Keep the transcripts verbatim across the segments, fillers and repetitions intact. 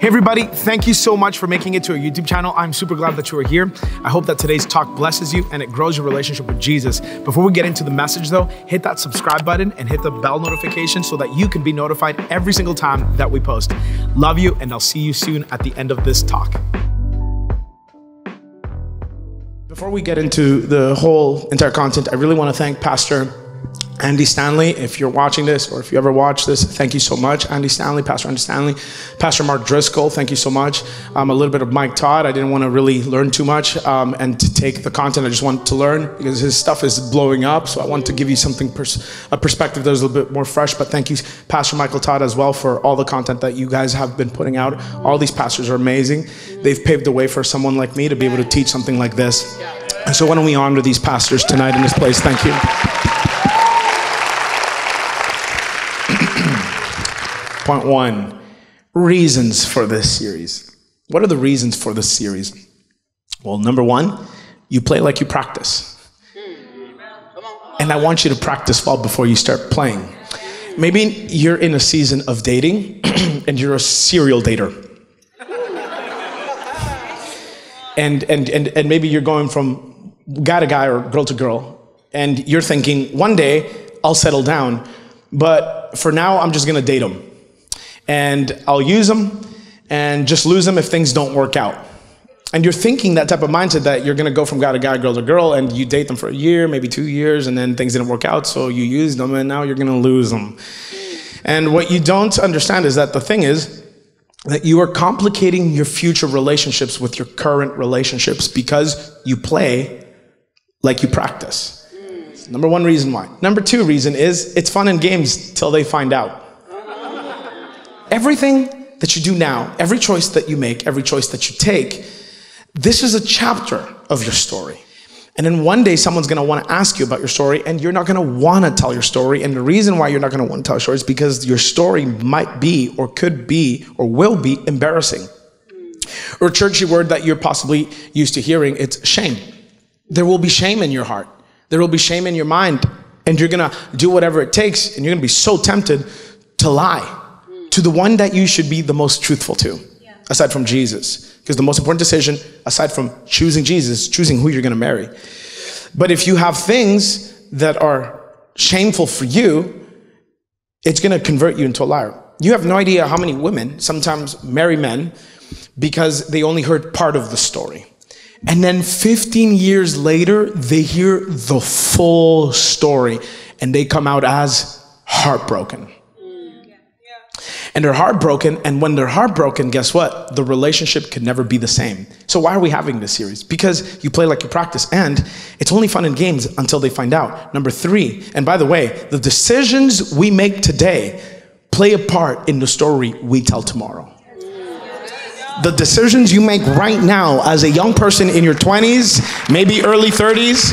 Hey everybody, thank you so much for making it to our YouTube channel. I'm super glad that you are here. I hope that today's talk blesses you and it grows your relationship with Jesus. Before we get into the message though, hit that subscribe button and hit the bell notification so that you can be notified every single time that we post. Love you, and I'll see you soon at the end of this talk. Before we get into the whole entire content, I really want to thank Pastor Andy Stanley. If you're watching this, or if you ever watch this, thank you so much, Andy Stanley, Pastor Andy Stanley, Pastor Mark Driscoll, thank you so much. Um, a little bit of Mike Todd. I didn't want to really learn too much um, and to take the content. I just want to learn because his stuff is blowing up. So I want to give you something, pers a perspective that's a little bit more fresh. But thank you, Pastor Michael Todd, as well, for all the content that you guys have been putting out. All these pastors are amazing. They've paved the way for someone like me to be able to teach something like this. And so why don't we honor these pastors tonight in this place? Thank you. Point one, reasons for this series. What are the reasons for this series? Well, number one, you play like you practice. And I want you to practice well before you start playing. Maybe you're in a season of dating and you're a serial dater. And, and, and, and maybe you're going from guy to guy or girl to girl. And you're thinking, one day I'll settle down. But for now, I'm just gonna date them. And I'll use them and just lose them if things don't work out. And you're thinking that type of mindset that you're gonna go from guy to guy, girl to girl, and you date them for a year, maybe two years, and then things didn't work out, so you used them and now you're gonna lose them. And what you don't understand is that the thing is that you are complicating your future relationships with your current relationships because you play like you practice. Number one reason why. Number two reason is it's fun and games till they find out. Everything that you do now, every choice that you make, every choice that you take, this is a chapter of your story. And then one day someone's gonna wanna ask you about your story and you're not gonna wanna tell your story. And the reason why you're not gonna wanna tell your story is because your story might be or could be or will be embarrassing. Or a churchy word that you're possibly used to hearing, it's shame. There will be shame in your heart. There will be shame in your mind, and you're gonna do whatever it takes, and you're gonna be so tempted to lie mm. to the one that you should be the most truthful to, yeah. aside from Jesus. Because the most important decision, aside from choosing Jesus, choosing who you're gonna marry. But if you have things that are shameful for you, it's gonna convert you into a liar. You have no idea how many women sometimes marry men because they only heard part of the story. And then fifteen years later, they hear the full story and they come out as heartbroken. Mm. Yeah. Yeah. And they're heartbroken. And when they're heartbroken, guess what? The relationship could never be the same. So why are we having this series? Because you play like you practice, and it's only fun and games until they find out. Number three, and by the way, the decisions we make today play a part in the story we tell tomorrow. The decisions you make right now as a young person in your twenties, maybe early thirties,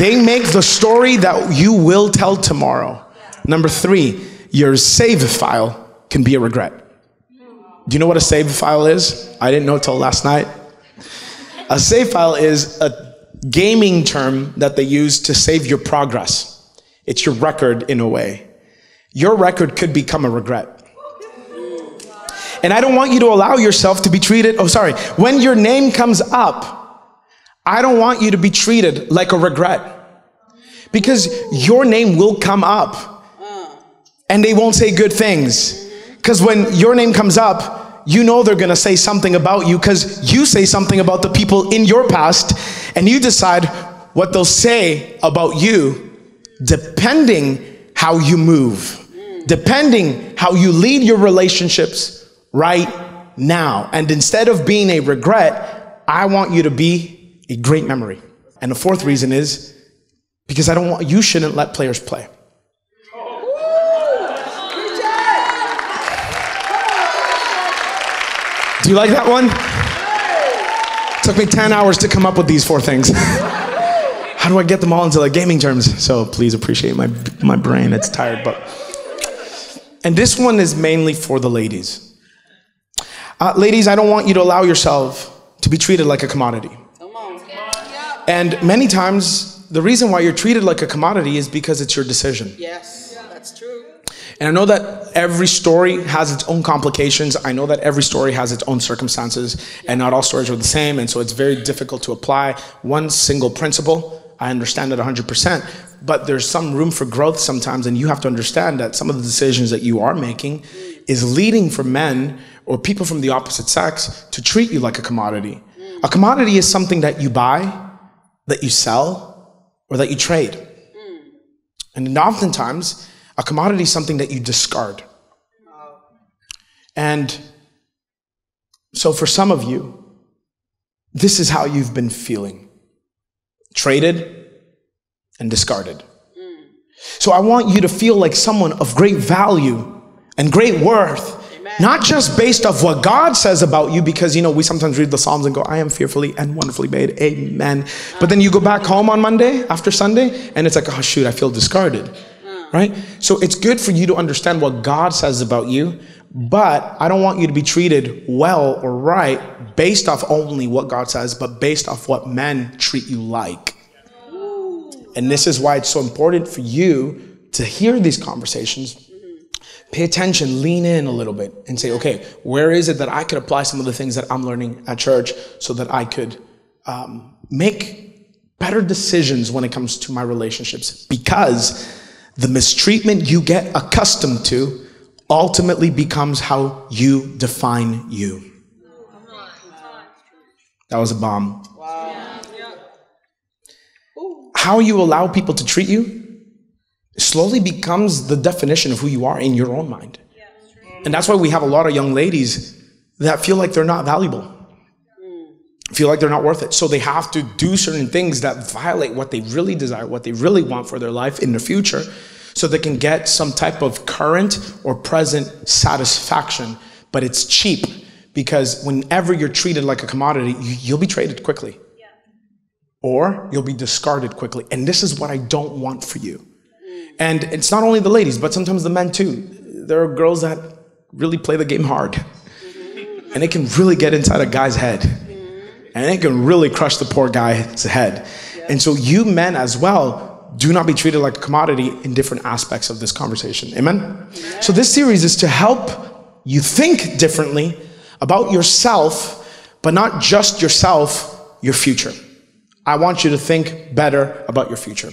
they make the story that you will tell tomorrow. Number three, your save file can be a regret. Do you know what a save file is? I didn't know till last night. A save file is a gaming term that they use to save your progress. It's your record in a way. Your record could become a regret. And I don't want you to allow yourself to be treated, oh sorry, when your name comes up, I don't want you to be treated like a regret. Because your name will come up and they won't say good things. Because when your name comes up, you know they're gonna say something about you because you say something about the people in your past, and you decide what they'll say about you depending how you move, depending how you lead your relationships right now. And instead of being a regret, I want you to be a great memory. And the fourth reason is because I don't want, you shouldn't let players play. Do you like that one? It took me ten hours to come up with these four things. How do I get them all into like gaming terms? So please appreciate my, my brain, it's tired, but. And this one is mainly for the ladies. Uh, ladies, I don't want you to allow yourself to be treated like a commodity. And many times, the reason why you're treated like a commodity is because it's your decision. Yes, that's true. And I know that every story has its own complications. I know that every story has its own circumstances, and not all stories are the same. And so it's very difficult to apply one single principle. I understand it one hundred percent, but there's some room for growth sometimes, and you have to understand that some of the decisions that you are making is leading for men or people from the opposite sex to treat you like a commodity. A commodity is something that you buy, that you sell, or that you trade. And oftentimes, a commodity is something that you discard. And so for some of you, this is how you've been feeling. Traded and discarded. Mm. So I want you to feel like someone of great value and great worth. Amen. Not just based off what God says about you, because, you know, we sometimes read the Psalms and go, I am fearfully and wonderfully made. Amen. Uh, but then you go back home on Monday after Sunday and it's like, oh shoot, I feel discarded. Uh, right? So it's good for you to understand what God says about you, but I don't want you to be treated well or right based off only what God says, but based off what men treat you like. And this is why it's so important for you to hear these conversations, pay attention, lean in a little bit and say, okay, where is it that I could apply some of the things that I'm learning at church so that I could um, make better decisions when it comes to my relationships? Because the mistreatment you get accustomed to ultimately becomes how you define you. That was a bomb. Wow. Yeah. How you allow people to treat you slowly becomes the definition of who you are in your own mind. Yeah, that's and that's why we have a lot of young ladies that feel like they're not valuable, mm. feel like they're not worth it. So they have to do certain things that violate what they really desire, what they really want for their life in the future, so they can get some type of current or present satisfaction. But it's cheap. Because whenever you're treated like a commodity, you, you'll be traded quickly. Yeah. Or you'll be discarded quickly. And this is what I don't want for you. And it's not only the ladies, but sometimes the men too. There are girls that really play the game hard. And it can really get inside a guy's head. And it can really crush the poor guy's head. And so you men as well, do not be treated like a commodity in different aspects of this conversation. Amen? Yeah. So this series is to help you think differently about yourself, but not just yourself, your future. I want you to think better about your future.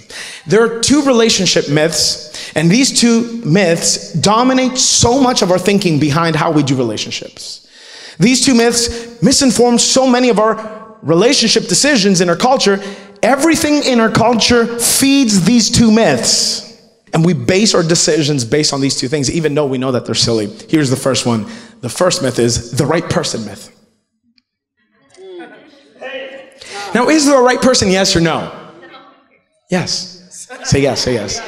There are two relationship myths, and these two myths dominate so much of our thinking behind how we do relationships. These two myths misinform so many of our relationship decisions in our culture. Everything in our culture feeds these two myths. And we base our decisions based on these two things, even though we know that they're silly. Here's the first one. The first myth is the right person myth. Now, is there a right person? Yes or no? Yes. Say yes, say yes.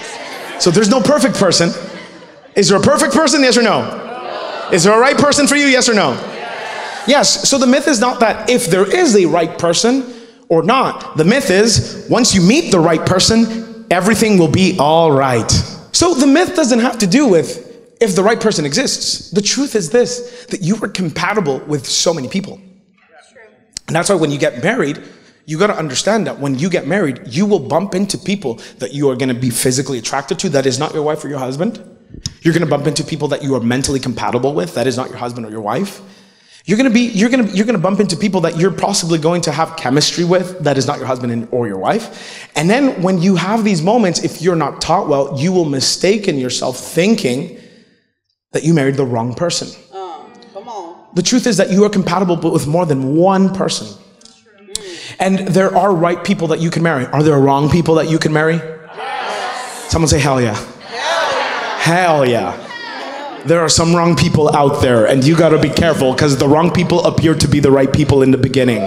So there's no perfect person. Is there a perfect person? Yes or no? Is there a right person for you? Yes or no? Yes. So the myth is not that if there is a right person or not. The myth is once you meet the right person, everything will be all right. So the myth doesn't have to do with if the right person exists. The truth is this, that you are compatible with so many people. That's true. And that's why when you get married, you got to understand that when you get married, you will bump into people that you are going to be physically attracted to. That is not your wife or your husband. You're going to bump into people that you are mentally compatible with. That is not your husband or your wife. You're going to be, you're going to, you're going to bump into people that you're possibly going to have chemistry with. That is not your husband or your wife. And then when you have these moments, if you're not taught well, you will mistaken yourself thinking that you married the wrong person. Oh, come on. The truth is that you are compatible but with more than one person. And there are right people that you can marry. Are there wrong people that you can marry? Yes. Someone say hell yeah. Hell yeah. Hell yeah. There are some wrong people out there, and you gotta be careful because the wrong people appear to be the right people in the beginning.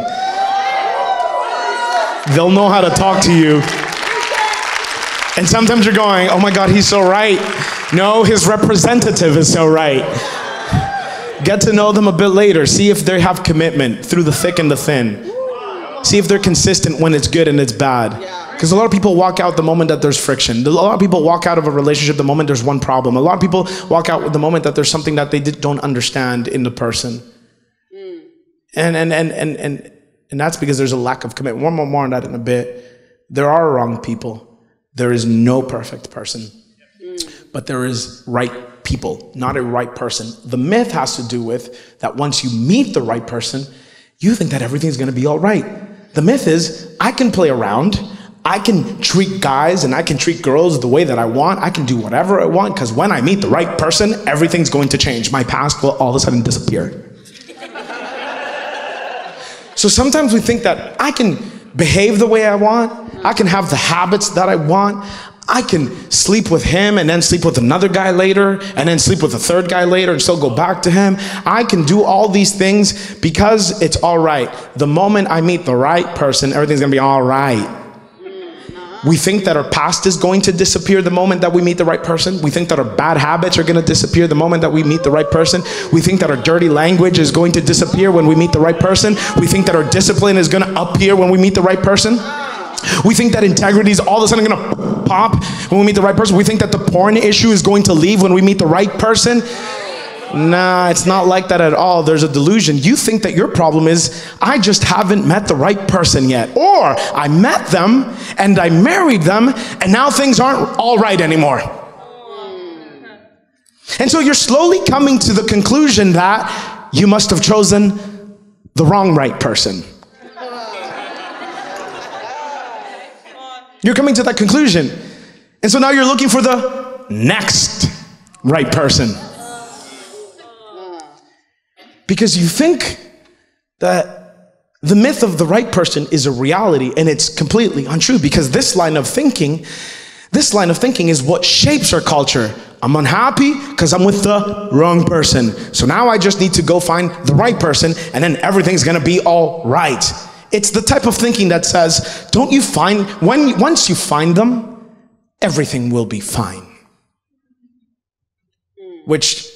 They'll know how to talk to you. And sometimes you're going, oh my God, he's so right. No, his representative is so right. Get to know them a bit later. See if they have commitment through the thick and the thin. See if they're consistent when it's good and it's bad. Because a lot of people walk out the moment that there's friction. A lot of people walk out of a relationship the moment there's one problem. A lot of people walk out the moment that there's something that they don't understand in the person. Mm. And, and, and, and, and, and that's because there's a lack of commitment. One more, more on that in a bit. There are wrong people. There is no perfect person. Mm. But there is right people, not a right person. The myth has to do with that once you meet the right person, you think that everything's gonna be all right. The myth is, I can play around, I can treat guys and I can treat girls the way that I want, I can do whatever I want, because when I meet the right person, everything's going to change. My past will all of a sudden disappear. So sometimes we think that I can behave the way I want, I can have the habits that I want, I can sleep with him and then sleep with another guy later and then sleep with a third guy later and still go back to him. I can do all these things because it's all right. The moment I meet the right person, everything's gonna be all right. We think that our past is going to disappear the moment that we meet the right person. We think that our bad habits are gonna disappear the moment that we meet the right person. We think that our dirty language is going to disappear when we meet the right person. We think that our discipline is gonna appear when we meet the right person. We think that integrity is all of a sudden gonna pop when we meet the right person. We think that the porn issue is going to leave when we meet the right person. Nah, it's not like that at all. There's a delusion. You think that your problem is, I just haven't met the right person yet. Or I met them and I married them and now things aren't all right anymore. And so you're slowly coming to the conclusion that you must have chosen the wrong right person. You're coming to that conclusion. And so now you're looking for the next right person. Because you think that the myth of the right person is a reality, and it's completely untrue, because this line of thinking, this line of thinking is what shapes our culture. I'm unhappy because I'm with the wrong person. So now I just need to go find the right person and then everything's gonna be all right. It's the type of thinking that says, don't you find, when, once you find them, everything will be fine. Which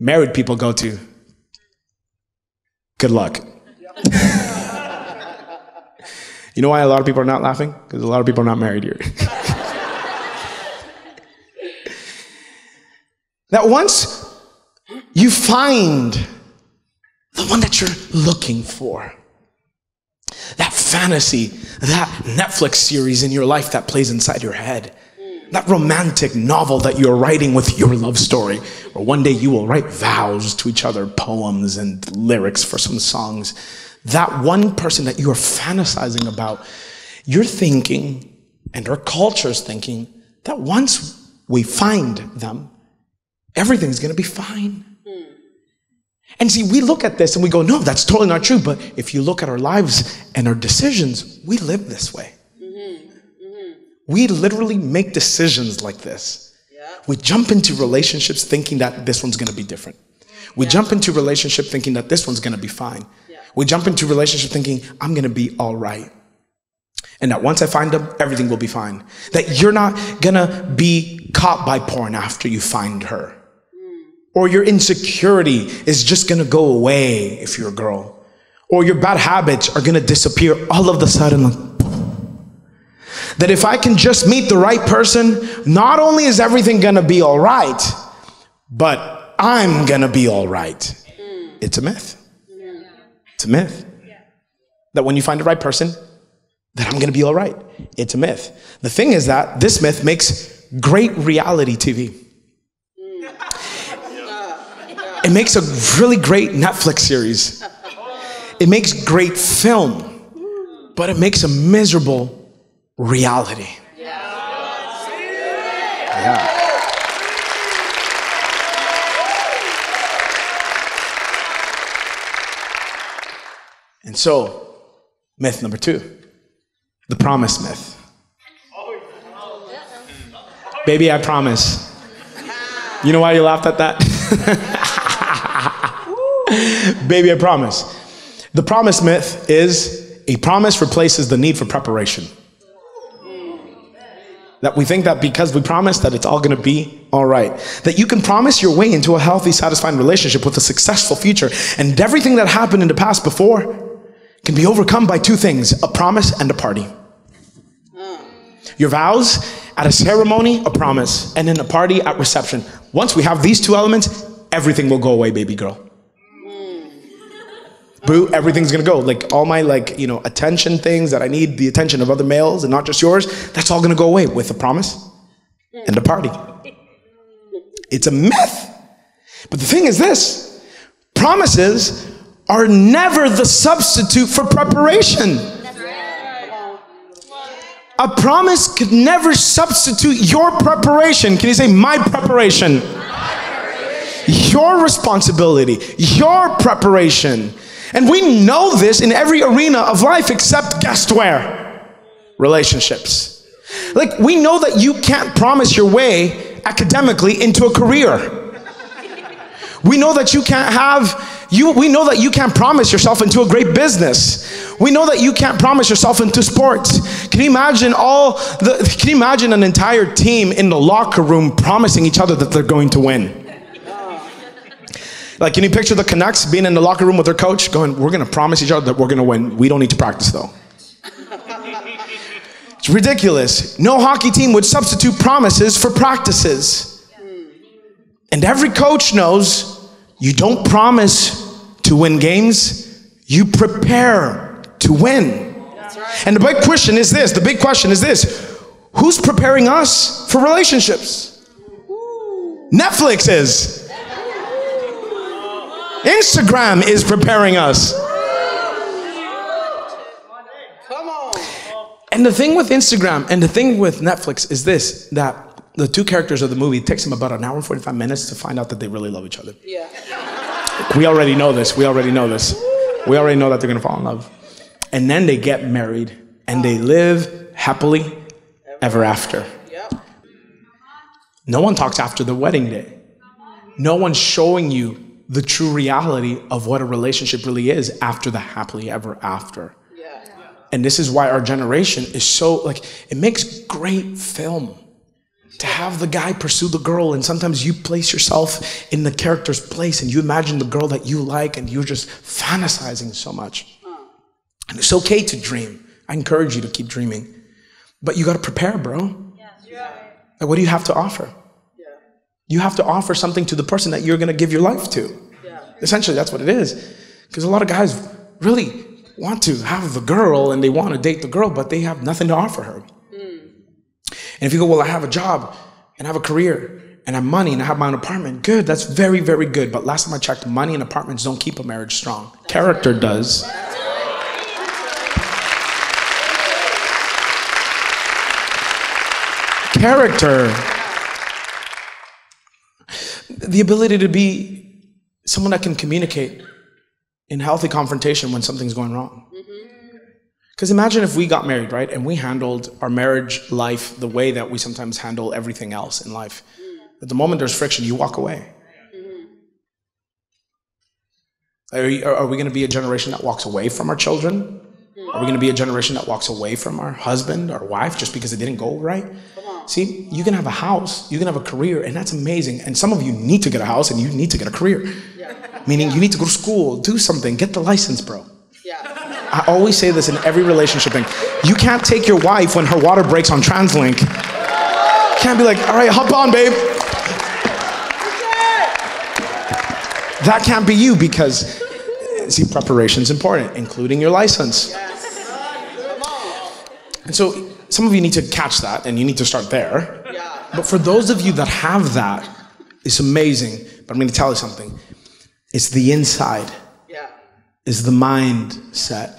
married people go to. Good luck. You know why a lot of people are not laughing? Because a lot of people are not married here. That once you find the one that you're looking for, that fantasy, that Netflix series in your life that plays inside your head, that romantic novel that you're writing with your love story, or one day you will write vows to each other, poems and lyrics for some songs. That one person that you are fantasizing about, you're thinking, and our culture's thinking, that once we find them, everything's gonna be fine. And see, we look at this and we go, no, that's totally not true. But if you look at our lives and our decisions, we live this way. We literally make decisions like this. Yeah. We jump into relationships thinking that this one's gonna be different. We yeah. jump into relationship thinking that this one's gonna be fine. Yeah. We jump into relationship thinking, I'm gonna be all right. And that once I find them, everything will be fine. That you're not gonna be caught by porn after you find her. Mm. Or your insecurity is just gonna go away if you're a girl. Or your bad habits are gonna disappear all of a sudden. That if I can just meet the right person, not only is everything gonna be all right, but I'm gonna be all right. Mm. It's a myth. Yeah. It's a myth. Yeah. That when you find the right person, that I'm gonna be all right. It's a myth. The thing is that this myth makes great reality T V. Mm. It makes a really great Netflix series. It makes great film, but it makes a miserable reality. Yeah. And so, myth number two, the promise myth. Baby, I promise. You know why you laughed at that? Baby, I promise. The promise myth is a promise replaces the need for preparation. That we think that because we promise that it's all gonna be all right. That you can promise your way into a healthy, satisfying relationship with a successful future. And everything that happened in the past before can be overcome by two things, a promise and a party. Your vows at a ceremony, a promise, and then a party at reception. Once we have these two elements, everything will go away, baby girl. Boo, everything's gonna go. Like all my like, you know, attention things that I need, the attention of other males and not just yours, that's all gonna go away with a promise and a party. It's a myth. But the thing is this, promises are never the substitute for preparation. A promise could never substitute your preparation. Can you say, my preparation? My preparation. Your responsibility, your preparation. And we know this in every arena of life except, guess where? Relationships. Like, we know that you can't promise your way academically into a career. We know that you can't have, you, we know that you can't promise yourself into a great business. We know that you can't promise yourself into sports. Can you imagine all the, can you imagine an entire team in the locker room promising each other that they're going to win? Like, can you picture the Canucks being in the locker room with their coach going, we're going to promise each other that we're going to win. We don't need to practice though. It's ridiculous. No hockey team would substitute promises for practices. And every coach knows you don't promise to win games, you prepare to win. That's right. And the big question is this, the big question is this, who's preparing us for relationships? Ooh. Netflix is. Ooh. Instagram is preparing us. Come on. And the thing with Instagram and the thing with Netflix is this, that the two characters of the movie, it takes them about an hour and forty-five minutes to find out that they really love each other. Yeah. We already know this, we already know this. We already know that they're gonna fall in love. And then they get married and they live happily ever after. No one talks after the wedding day. No one's showing you the true reality of what a relationship really is after the happily ever after. And this is why our generation is so, like, it makes great film to have the guy pursue the girl, and sometimes you place yourself in the character's place and you imagine the girl that you like and you're just fantasizing so much. And it's okay to dream. I encourage you to keep dreaming. But you got to prepare, bro. Yeah. Like, what do you have to offer? Yeah. You have to offer something to the person that you're going to give your life to. Yeah. Essentially, that's what it is. Because a lot of guys really want to have the girl and they want to date the girl, but they have nothing to offer her. Mm. And if you go, well, I have a job and I have a career and I have money and I have my own apartment. Good. That's very, very good. But last time I checked, money and apartments don't keep a marriage strong. Character does. Character, the ability to be someone that can communicate in healthy confrontation when something's going wrong. Because imagine if we got married, right, and we handled our marriage life the way that we sometimes handle everything else in life. At the moment there's friction, you walk away. Are, are we going to be a generation that walks away from our children? Are we going to be a generation that walks away from our husband or wife just because it didn't go right? See, you can have a house, you can have a career, and that's amazing. And some of you need to get a house and you need to get a career. Yeah. Meaning you need to go to school, do something, get the license, bro. Yeah. I always say this in every relationship thing. You can't take your wife when her water breaks on TransLink. You can't be like, all right, hop on, babe. That can't be you because, see, preparation's important, including your license. And so, some of you need to catch that and you need to start there. Yeah. But for those of you that have that, it's amazing. But I'm going to tell you something. It's the inside. Yeah. It's the mindset. Yeah.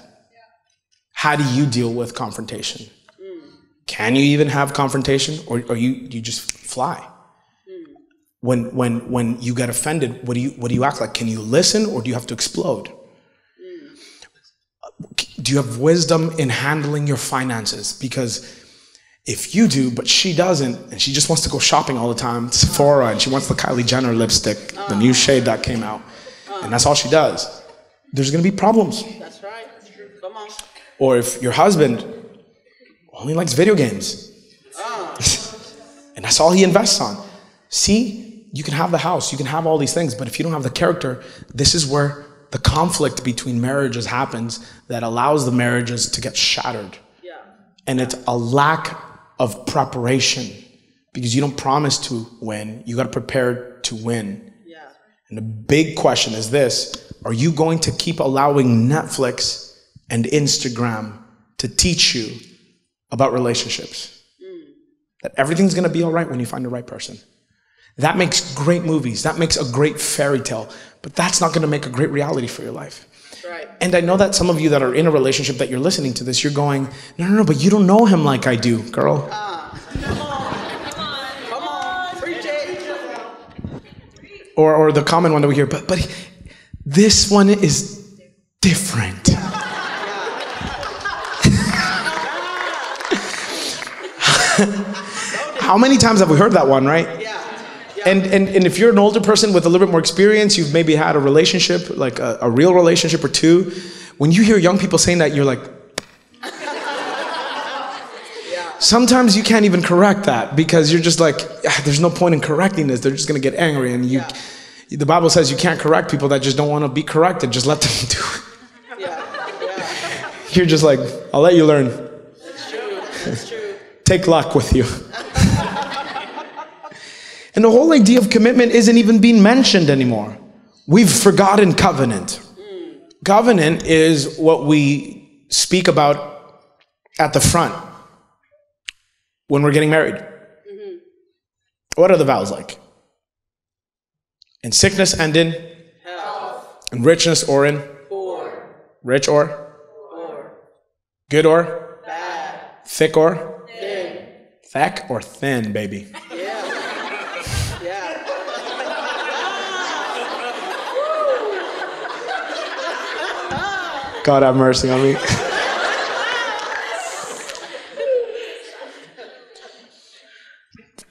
How do you deal with confrontation? Mm. Can you even have confrontation, or, or you, you just fly? Mm. When, when, when you get offended, what do you, what do you act like? Can you listen, or do you have to explode? Do you have wisdom in handling your finances? Because if you do, but she doesn't, and she just wants to go shopping all the time, Sephora, and she wants the Kylie Jenner lipstick, the new shade that came out, and that's all she does, there's going to be problems. That's right. That's true. Come on. Or if your husband only likes video games, and that's all he invests on. See, you can have the house, you can have all these things, but if you don't have the character, this is where the conflict between marriages happens that allows the marriages to get shattered. Yeah. And it's a lack of preparation because you don't promise to win. You got to prepare to win. Yeah. And the big question is this, are you going to keep allowing Netflix and Instagram to teach you about relationships? Mm. That everything's going to be all right when you find the right person. That makes great movies. That makes a great fairy tale. But that's not going to make a great reality for your life. Right. And I know that some of you that are in a relationship that you're listening to this, you're going, no, no, no, but you don't know him like I do, girl. Uh, come on, come on, come on, preach it. Or, or the common one that we hear, but, but he, this one is different. How many times have we heard that one, right? Yeah. Yeah. And, and, and if you're an older person with a little bit more experience, you've maybe had a relationship, like a, a real relationship or two. When you hear young people saying that, you're like... yeah. Sometimes you can't even correct that because you're just like, ah, there's no point in correcting this. They're just going to get angry. And you, yeah. the Bible says you can't correct people that just don't want to be corrected. Just let them do it. Yeah. Yeah. You're just like, I'll let you learn. That's true. That's true. Take luck with you. And the whole idea of commitment isn't even being mentioned anymore. We've forgotten covenant. Mm. Covenant is what we speak about at the front when we're getting married. Mm-hmm. What are the vows like? In sickness and in? Health. In richness or in? Poor. Rich or? Poor. Good or? Bad. Thick or? Thick or thin, baby? Yeah. Yeah. God have mercy on me.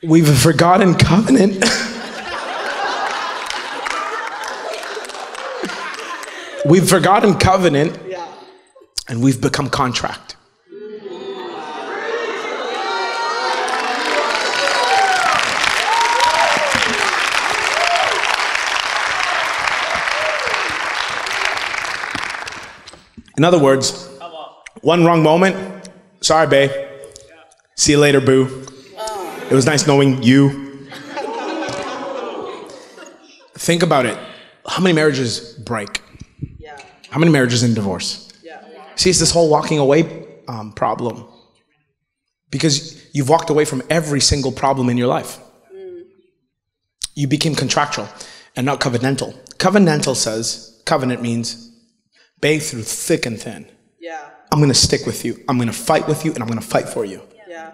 We've forgotten covenant. We've forgotten covenant, yeah. And we've become contract. In other words, one wrong moment, sorry, babe. See you later, boo. It was nice knowing you. Think about it. How many marriages break? How many marriages in divorce? See, it's this whole walking away um, problem. Because you've walked away from every single problem in your life. You became contractual and not covenantal. Covenantal says, covenant means... bathe through thick and thin. Yeah. I'm going to stick with you. I'm going to fight with you, and I'm going to fight for you. Yeah.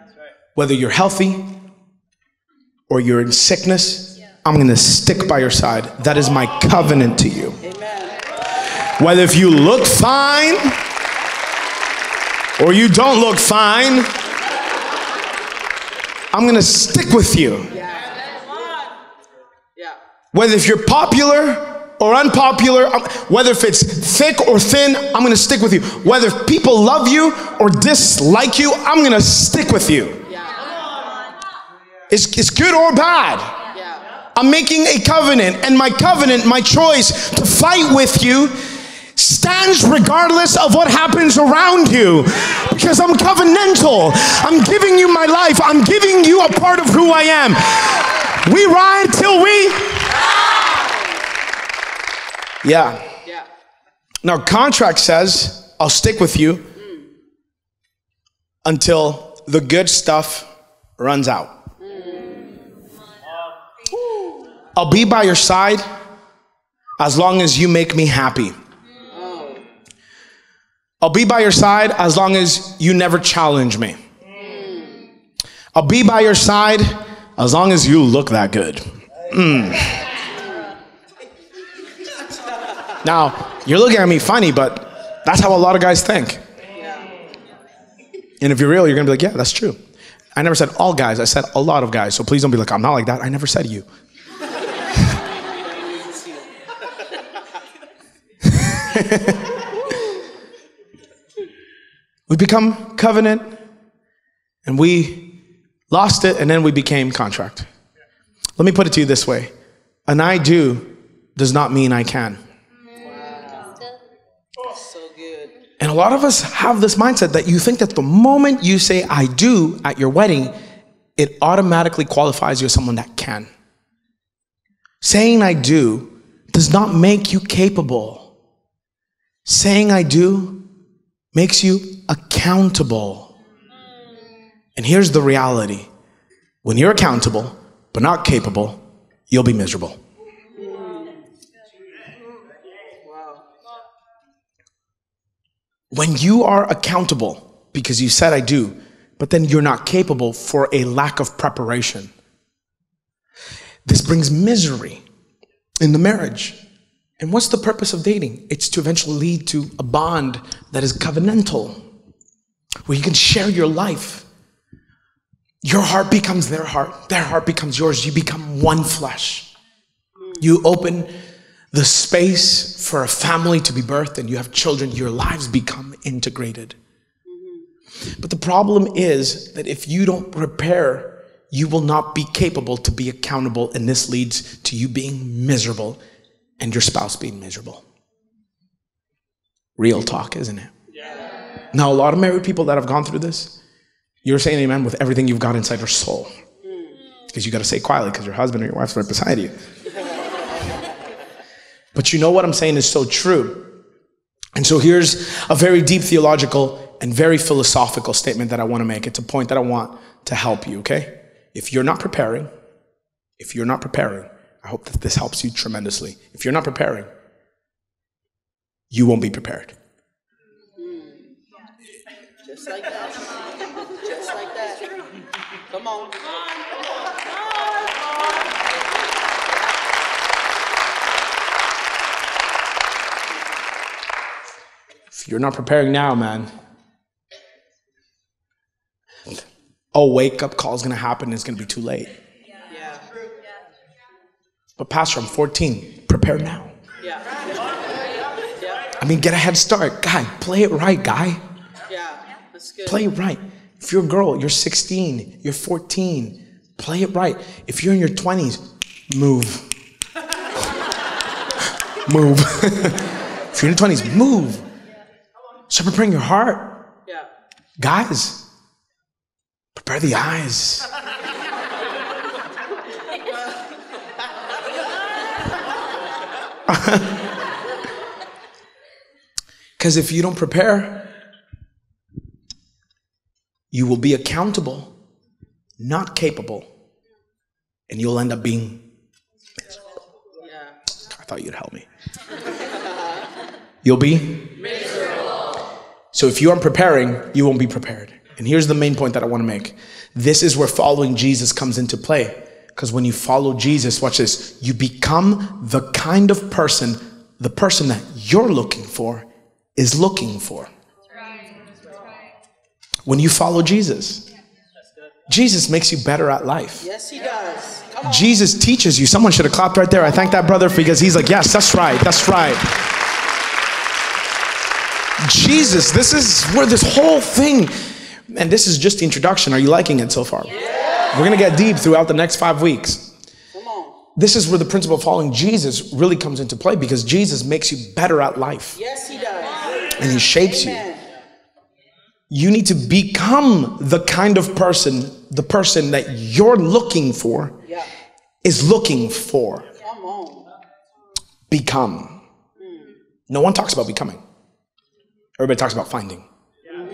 Whether you're healthy or you're in sickness, yeah. I'm going to stick by your side. That is my covenant to you. Amen. Whether if you look fine or you don't look fine, I'm going to stick with you. Yeah. Yeah. Whether if you're popular or unpopular, whether if it's thick or thin, I'm gonna stick with you. Whether people love you or dislike you, I'm gonna stick with you. Yeah. It's, it's good or bad. Yeah. I'm making a covenant, and my covenant, my choice to fight with you stands regardless of what happens around you, because I'm covenantal. I'm giving you my life. I'm giving you a part of who I am. We ride till we... Yeah. Yeah. Now, contract says, I'll stick with you mm. until the good stuff runs out. Mm. I'll be by your side as long as you make me happy. Oh. I'll be by your side as long as you never challenge me. Mm. I'll be by your side as long as you look that good. Mm. Now, you're looking at me funny, but that's how a lot of guys think. And if you're real, you're going to be like, yeah, that's true. I never said all guys. I said a lot of guys. So please don't be like, I'm not like that. I never said you. We become covenant, and we lost it, and then we became contract. Let me put it to you this way. An I do does not mean I can. And a lot of us have this mindset that you think that the moment you say I do at your wedding, it automatically qualifies you as someone that can. Saying I do does not make you capable. Saying I do makes you accountable. And here's the reality. When you're accountable, but not capable, you'll be miserable. When you are accountable, because you said I do, but then you're not capable for a lack of preparation. This brings misery in the marriage. And what's the purpose of dating? It's to eventually lead to a bond that is covenantal, where you can share your life. Your heart becomes their heart. Their heart becomes yours. You become one flesh. You open the space for a family to be birthed, and you have children. Your lives become integrated. But the problem is that if you don't prepare, you will not be capable to be accountable, and this leads to you being miserable and your spouse being miserable. Real talk, isn't it? Yeah. Now, a lot of married people that have gone through this, you're saying amen with everything you've got inside your soul. Because you got to say quietly, because your husband or your wife's right beside you. But you know what I'm saying is so true. And so here's a very deep theological and very philosophical statement that I want to make. It's a point that I want to help you, okay? If you're not preparing, if you're not preparing, I hope that this helps you tremendously. If you're not preparing, you won't be prepared. Just like that. Just like that. Come on. Come on. If you're not preparing now, man, a wake-up call is going to happen. It's going to be too late. But pastor, I'm fourteen. Prepare now. Yeah. I mean, get a head start. God, play it right, guy. Yeah, that's good. Play it right. If you're a girl, you're sixteen, you're fourteen. Play it right. If you're in your twenties, move. Move. If you're in your twenties, move. So preparing your heart. Yeah. Guys, prepare the eyes. Because if you don't prepare, you will be accountable, not capable, and you'll end up being miserable. Yeah. I thought you'd help me. You'll be miserable. So if you aren't preparing, you won't be prepared. And here's the main point that I want to make. This is where following Jesus comes into play. Because when you follow Jesus, watch this, you become the kind of person, the person that you're looking for is looking for. When you follow Jesus, Jesus makes you better at life. Yes, he does. Jesus teaches you. Someone should have clapped right there. I thank that brother because he's like, yes, that's right, that's right. Jesus, this is where this whole thing, and this is just the introduction. Are you liking it so far? Yeah. We're going to get deep throughout the next five weeks. Come on. This is where the principle of following Jesus really comes into play because Jesus makes you better at life. Yes, he does. And he shapes Amen. you. You need to become the kind of person, the person that you're looking for yeah. is looking for. Come on. Become. Mm. No one talks about becoming. Everybody talks about finding. Yeah.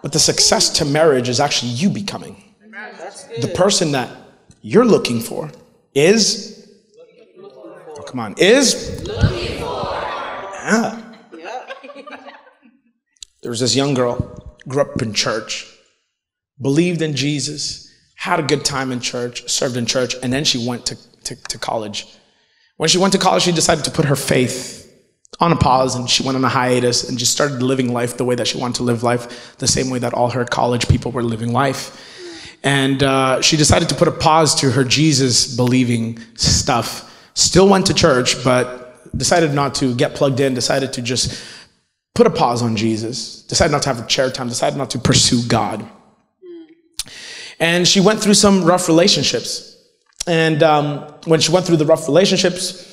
But the success to marriage is actually you becoming. The person that you're looking for is, oh, come on, is, looking for. Yeah. Yeah. There was this young girl, grew up in church, believed in Jesus, had a good time in church, served in church, and then she went to, to, to college. When she went to college, she decided to put her faith on a pause, and she went on a hiatus and just started living life the way that she wanted to live life, the same way that all her college people were living life. And uh, she decided to put a pause to her Jesus-believing stuff. Still went to church, but decided not to get plugged in, decided to just put a pause on Jesus, decided not to have a chair time, decided not to pursue God. And she went through some rough relationships. And um, when she went through the rough relationships,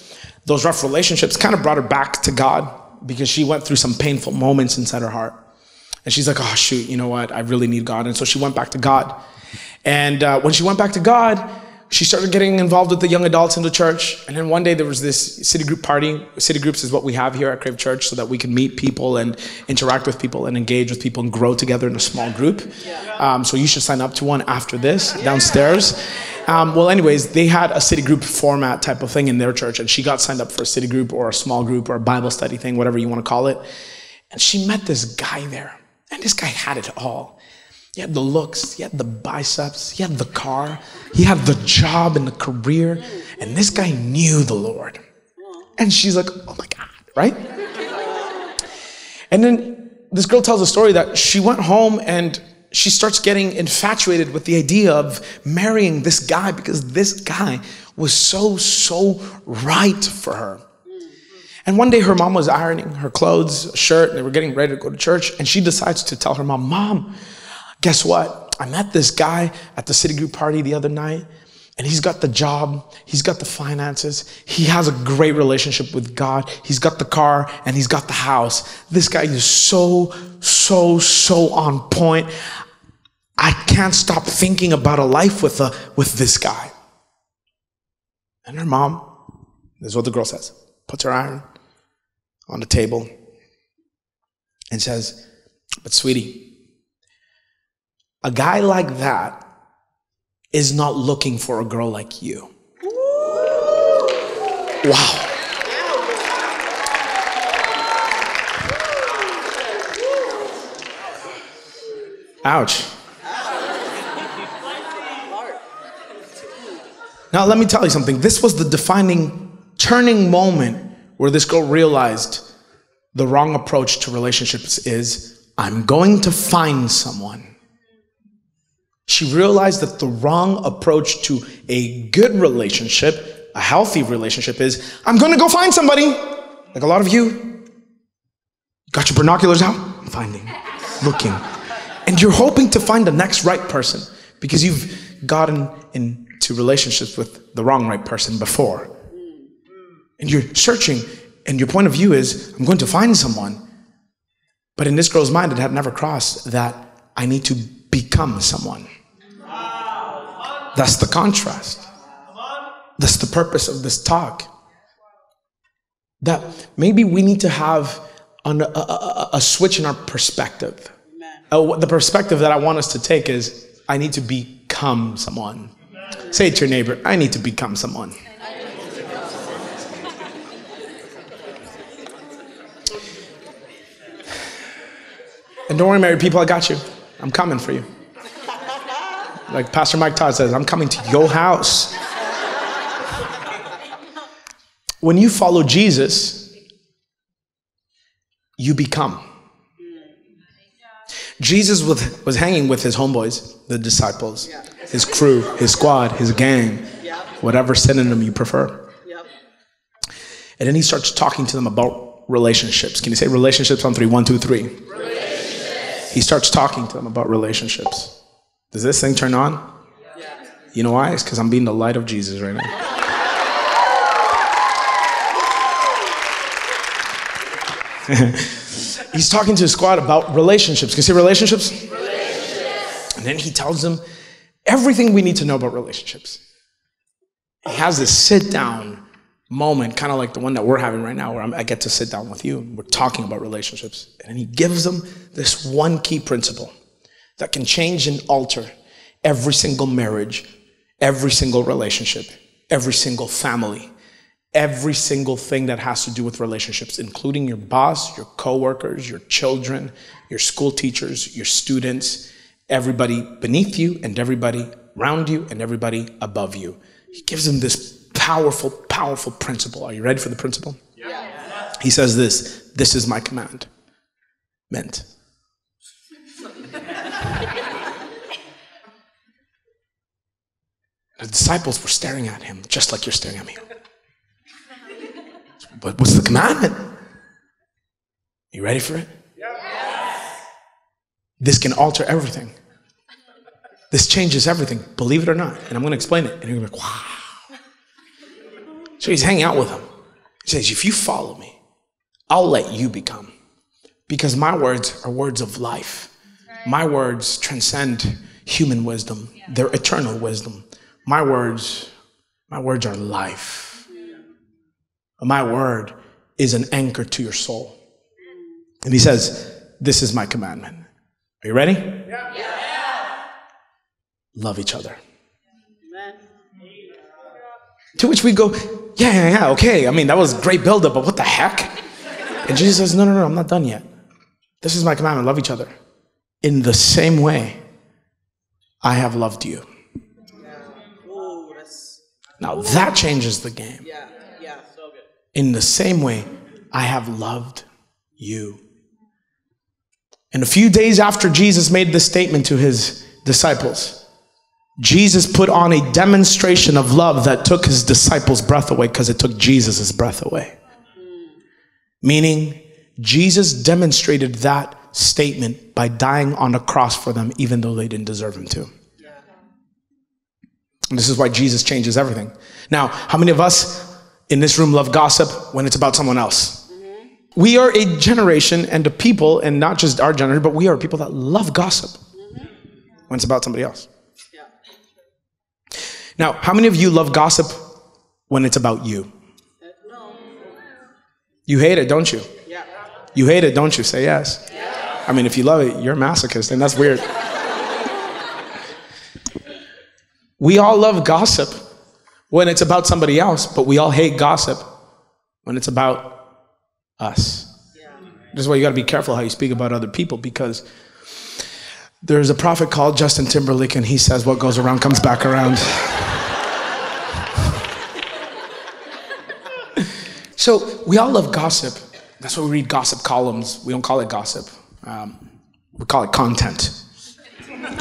those rough relationships kind of brought her back to God because she went through some painful moments inside her heart. And she's like, oh, shoot, you know what? I really need God. And so she went back to God. And uh, when she went back to God, she started getting involved with the young adults in the church. And then one day there was this city group party. City groups is what we have here at Crave Church so that we can meet people and interact with people and engage with people and grow together in a small group. Um, so you should sign up to one after this downstairs. Um, well, anyways, they had a city group format type of thing in their church, and she got signed up for a city group or a small group or a Bible study thing, whatever you want to call it. And she met this guy there, and this guy had it all. He had the looks, he had the biceps, he had the car, he had the job and the career, and this guy knew the Lord. And she's like, oh my God, right? And then this girl tells a story that she went home and she starts getting infatuated with the idea of marrying this guy because this guy was so, so right for her. And one day her mom was ironing her clothes, a shirt, and they were getting ready to go to church, and she decides to tell her mom, Mom, guess what? I met this guy at the city group party the other night, and he's got the job, he's got the finances, he has a great relationship with God, he's got the car, and he's got the house. This guy is so, so, so on point. I can't stop thinking about a life with, a, with this guy. And her mom, this is what the girl says, puts her iron on the table and says, but sweetie, a guy like that is not looking for a girl like you. Wow. Ouch. Now let me tell you something. This was the defining, turning moment where this girl realized the wrong approach to relationships is, I'm going to find someone. She realized that the wrong approach to a good relationship, a healthy relationship, is, I'm going to go find somebody. Like a lot of you, got your binoculars out, I'm finding, looking. And you're hoping to find the next right person because you've gotten into relationships with the wrong right person before. And you're searching, and your point of view is, I'm going to find someone. But in this girl's mind, it had never crossed that I need to become someone. That's the contrast. That's the purpose of this talk. That maybe we need to have an, a, a, a switch in our perspective. Uh, the perspective that I want us to take is, I need to become someone. Say it to your neighbor, I need to become someone. And don't worry, married people, I got you. I'm coming for you. Like Pastor Mike Todd says, I'm coming to your house. When you follow Jesus, you become. Jesus was, was hanging with his homeboys, the disciples, his crew, his squad, his gang, whatever synonym you prefer. And then he starts talking to them about relationships. Can you say relationships on three? One, two, three. He starts talking to them about relationships. Does this thing turn on? Yeah. You know why? It's because I'm being the light of Jesus right now. He's talking to his squad about relationships. Can you see relationships? Relationships. And then he tells them everything we need to know about relationships. He has this sit-down moment, kind of like the one that we're having right now, where I'm, I get to sit down with you and we're talking about relationships. And he gives them this one key principle that can change and alter every single marriage, every single relationship, every single family, every single thing that has to do with relationships, including your boss, your coworkers, your children, your school teachers, your students, everybody beneath you and everybody around you and everybody above you. He gives them this powerful, powerful principle. Are you ready for the principle? Yeah. He says this, this is my command. Meant. The disciples were staring at him, just like you're staring at me. But what's the commandment? You ready for it? Yes. This can alter everything. This changes everything, believe it or not. And I'm going to explain it. And you're going to be like, wow. So he's hanging out with them. He says, if you follow me, I'll let you become. Because my words are words of life. My words transcend human wisdom. They're eternal wisdom. My words, my words are life. My word is an anchor to your soul. And he says, this is my commandment. Are you ready? Yeah. Love each other. To which we go, yeah, yeah, yeah, okay. I mean, that was great buildup, but what the heck? And Jesus says, no, no, no, I'm not done yet. This is my commandment, love each other. In the same way, I have loved you. Now that changes the game. In the same way, I have loved you. And a few days after Jesus made this statement to his disciples, Jesus put on a demonstration of love that took his disciples' breath away, because it took Jesus' breath away. Meaning, Jesus demonstrated that statement by dying on a cross for them, even though they didn't deserve him to. And this is why Jesus changes everything. Now, how many of us in this room love gossip when it's about someone else? We are a generation and a people, and not just our generation, but we are people that love gossip mm-hmm. when it's about somebody else. Yeah. Now, how many of you love gossip when it's about you? No. You hate it, don't you? Yeah. You hate it, don't you? Say yes. Yeah. I mean, if you love it, you're a masochist, and that's weird. We all love gossip when it's about somebody else, but we all hate gossip when it's about us. This is why you got to be careful how you speak about other people, because there's a prophet called Justin Timberlake, and he says what goes around comes back around. So we all love gossip. That's why we read gossip columns. We don't call it gossip. Um, we call it content.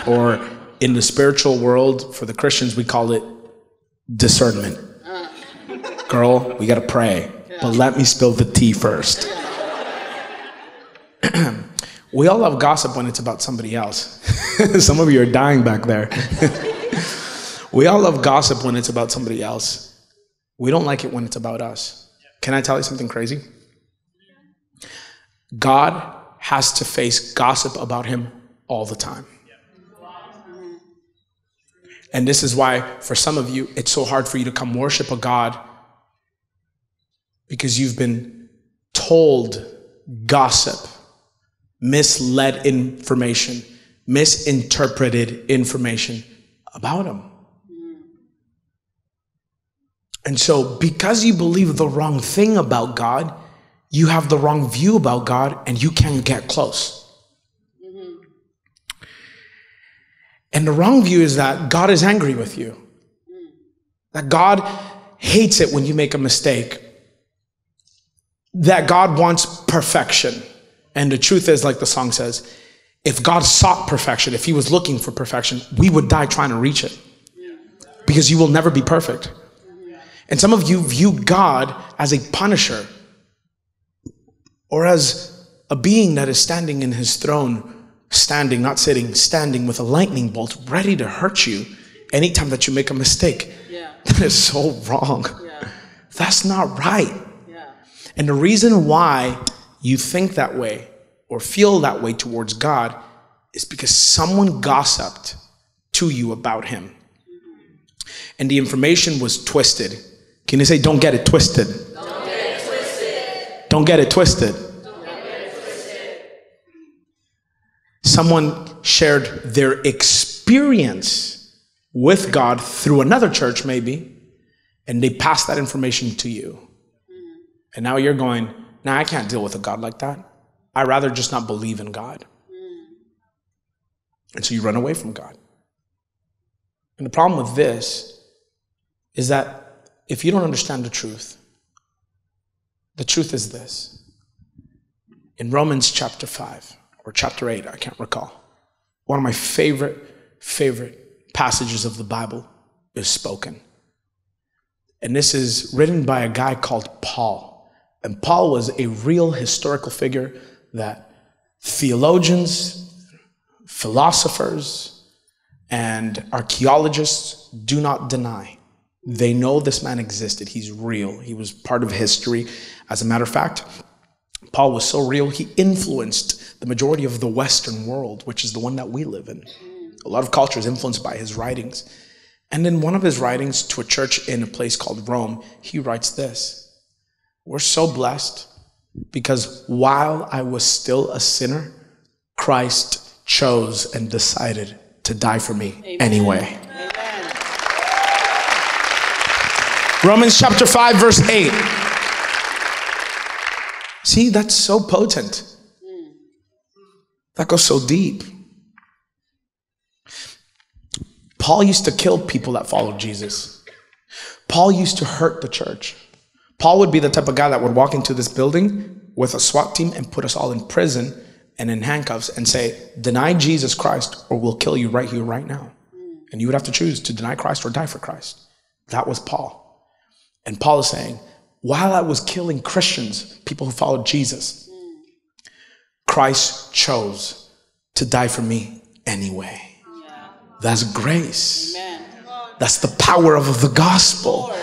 Or in the spiritual world, for the Christians, we call it discernment. Girl, we got to pray. But let me spill the tea first. We all love gossip when it's about somebody else. Some of you are dying back there. We all love gossip when it's about somebody else. We don't like it when it's about us. Can I tell you something crazy? God has to face gossip about him all the time. And this is why, for some of you, it's so hard for you to come worship a God, because you've been told gossip, misled information, misinterpreted information about him. And so because you believe the wrong thing about God, you have the wrong view about God, and you can't get close. And the wrong view is that God is angry with you. That God hates it when you make a mistake. That God wants perfection. And the truth is, like the song says, if God sought perfection, if he was looking for perfection, we would die trying to reach it. Because you will never be perfect. And some of you view God as a punisher, or as a being that is standing in his throne, standing, not sitting, standing with a lightning bolt, ready to hurt you anytime that you make a mistake. Yeah. That is so wrong. Yeah. That's not right. And the reason why you think that way or feel that way towards God is because someone gossiped to you about him. And the information was twisted. Can you say, don't get it twisted? Don't get it twisted. Don't get it twisted. Don't get it twisted. Someone shared their experience with God through another church, maybe, and they passed that information to you. And now you're going, nah, I can't deal with a God like that. I'd rather just not believe in God. And so you run away from God. And the problem with this is that if you don't understand the truth, the truth is this. In Romans chapter five or chapter eight, I can't recall, one of my favorite, favorite passages of the Bible is spoken. And this is written by a guy called Paul. And Paul was a real historical figure that theologians, philosophers, and archaeologists do not deny. They know this man existed. He's real. He was part of history. As a matter of fact, Paul was so real, he influenced the majority of the Western world, which is the one that we live in. A lot of culture is influenced by his writings. And in one of his writings to a church in a place called Rome, he writes this. We're so blessed because while I was still a sinner, Christ chose and decided to die for me. Amen. Anyway. Amen. Romans chapter five, verse eight. See, that's so potent. That goes so deep. Paul used to kill people that followed Jesus. Paul used to hurt the church. Paul would be the type of guy that would walk into this building with a SWAT team and put us all in prison and in handcuffs and say, deny Jesus Christ or we'll kill you right here, right now. And you would have to choose to deny Christ or die for Christ. That was Paul. And Paul is saying, while I was killing Christians, people who followed Jesus, Christ chose to die for me anyway. Yeah. That's grace. Amen. That's the power of the gospel. Lord.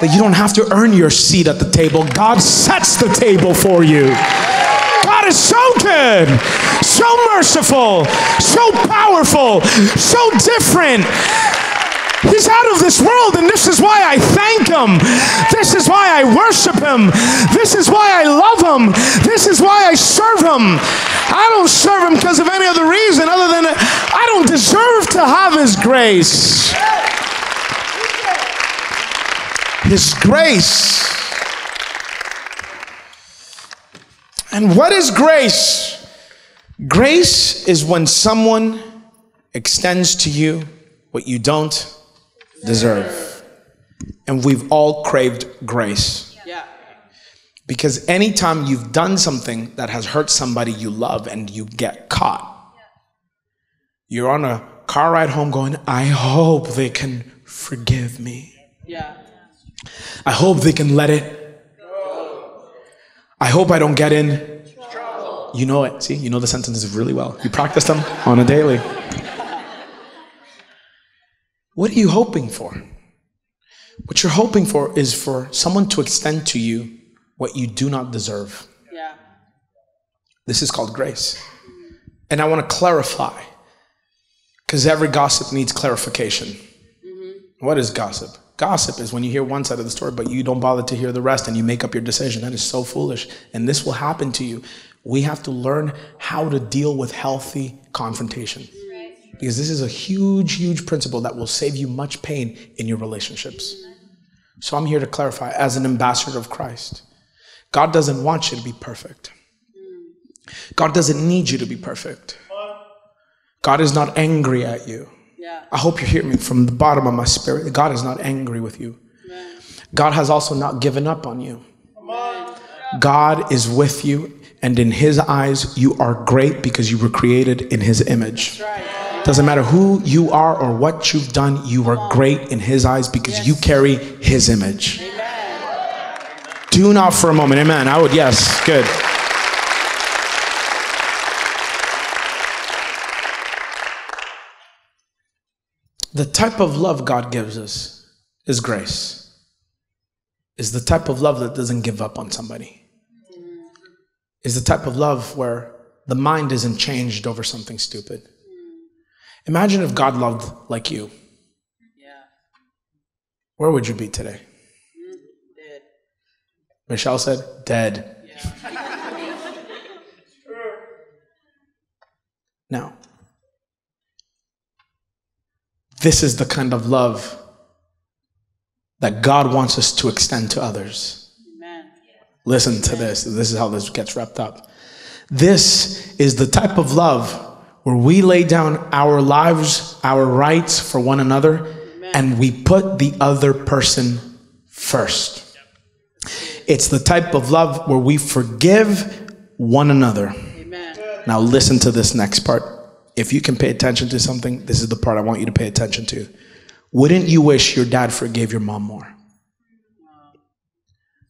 That you don't have to earn your seat at the table. God sets the table for you. God is so good, so merciful, so powerful, so different. He's out of this world, and this is why I thank him. This is why I worship him. This is why I love him. This is why I serve him. I don't serve him because of any other reason other than I don't deserve to have his grace. His grace. And what is grace? Grace is when someone extends to you what you don't deserve. And we've all craved grace. Yeah. Because anytime you've done something that has hurt somebody you love and you get caught, you're on a car ride home going, I hope they can forgive me. Yeah. I hope they can let it go. I hope I don't get in trouble. You know it. See, you know the sentences really well. You practice them on a daily. What are you hoping for? What you're hoping for is for someone to extend to you what you do not deserve. Yeah. This is called grace. And I want to clarify, because every gossip needs clarification. Mm-hmm. What is gossip? Gossip is when you hear one side of the story, but you don't bother to hear the rest and you make up your decision. That is so foolish. And this will happen to you. We have to learn how to deal with healthy confrontation. Because this is a huge, huge principle that will save you much pain in your relationships. So I'm here to clarify, as an ambassador of Christ, God doesn't want you to be perfect. God doesn't need you to be perfect. God is not angry at you. I hope you hear me from the bottom of my spirit. God is not angry with you. God has also not given up on you. God is with you, and in his eyes, you are great because you were created in his image. Doesn't matter who you are or what you've done, you are great in his eyes because yes. you carry his image. Amen. Do not for a moment. Amen. I would, yes, good. The type of love God gives us is grace. Is the type of love that doesn't give up on somebody. Is the type of love where the mind isn't changed over something stupid. Imagine if God loved like you. Yeah. Where would you be today? Dead. Michelle said, dead. Yeah. Now, this is the kind of love that God wants us to extend to others. Amen. Listen to this. This is how this gets wrapped up. This is the type of love where we lay down our lives, our rights for one another, Amen. And we put the other person first. It's the type of love where we forgive one another. Amen. Now listen to this next part. If you can pay attention to something, this is the part I want you to pay attention to. Wouldn't you wish your dad forgave your mom more?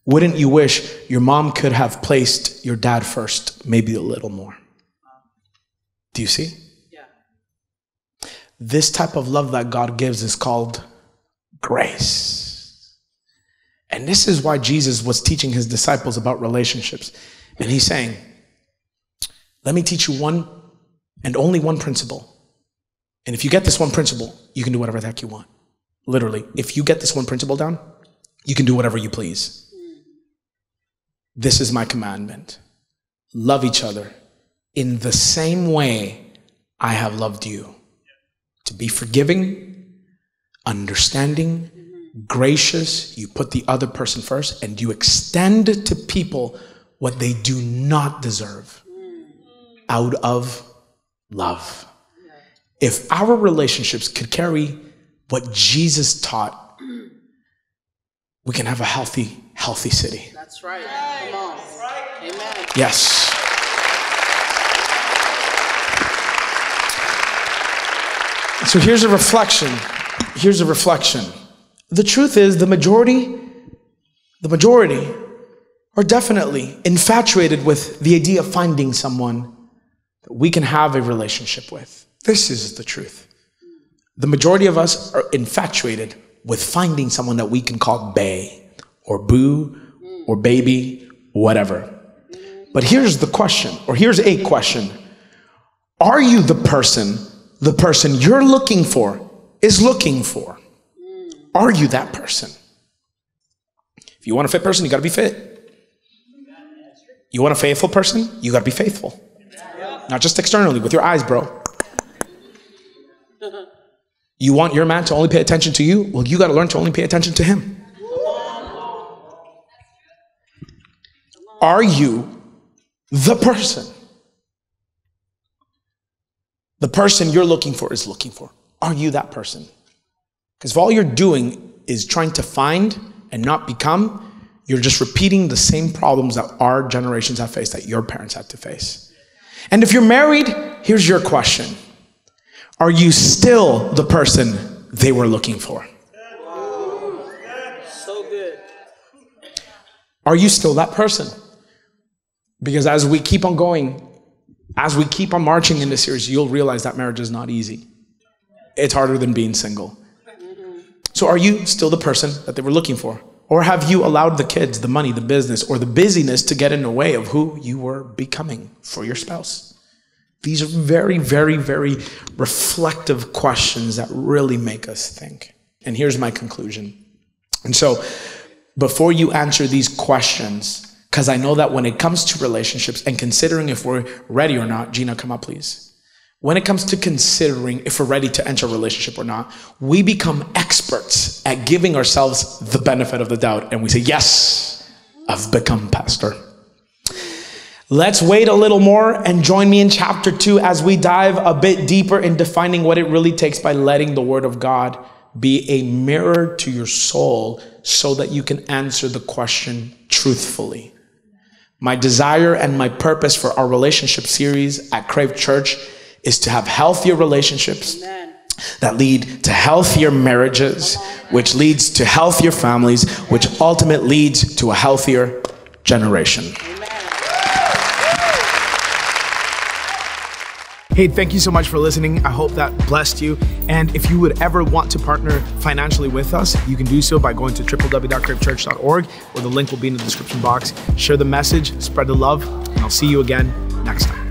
Wouldn't you wish your mom could have placed your dad first, maybe a little more? Do you see? Yeah. This type of love that God gives is called grace. And this is why Jesus was teaching his disciples about relationships. And he's saying, let me teach you one and only one principle. And if you get this one principle, you can do whatever the heck you want. Literally, if you get this one principle down, you can do whatever you please. This is my commandment. Love each other. In the same way I have loved you. To be forgiving, understanding, gracious, you put the other person first, and you extend to people what they do not deserve out of love. If our relationships could carry what Jesus taught, we can have a healthy, healthy city. That's right. Come on. That's right. Amen. Yes. So here's a reflection. Here's a reflection. The truth is, the majority, the majority are definitely infatuated with the idea of finding someone that we can have a relationship with. This is the truth. The majority of us are infatuated with finding someone that we can call bae or boo or baby, whatever. But here's the question, or here's a question. Are you the person, the person you're looking for is looking for? Are you that person? If you want a fit person, you gotta be fit. You want a faithful person, you gotta be faithful. Not just externally, with your eyes, bro. You want your man to only pay attention to you? Well, you got to learn to only pay attention to him. Are you the person? The person you're looking for is looking for. Are you that person? Because if all you're doing is trying to find and not become, you're just repeating the same problems that our generations have faced, that your parents had to face. And if you're married, here's your question. Are you still the person they were looking for? So good. Are you still that person? Because as we keep on going, as we keep on marching in this series, you'll realize that marriage is not easy. It's harder than being single. So are you still the person that they were looking for? Or have you allowed the kids, the money, the business, or the busyness to get in the way of who you were becoming for your spouse? These are very, very, very reflective questions that really make us think. And here's my conclusion. And so before you answer these questions, because I know that when it comes to relationships and considering if we're ready or not, Gina, come up, please. When it comes to considering if we're ready to enter a relationship or not, we become experts at giving ourselves the benefit of the doubt. And we say, yes, I've become pastor. Let's wait a little more and join me in chapter two as we dive a bit deeper in defining what it really takes by letting the Word of God be a mirror to your soul so that you can answer the question truthfully. My desire and my purpose for our relationship series at Crave Church is to have healthier relationships. Amen. That lead to healthier marriages, which leads to healthier families, which ultimately leads to a healthier generation. Hey, thank you so much for listening. I hope that blessed you. And if you would ever want to partner financially with us, you can do so by going to w w w dot crave church dot org, or the link will be in the description box. Share the message, spread the love, and I'll see you again next time.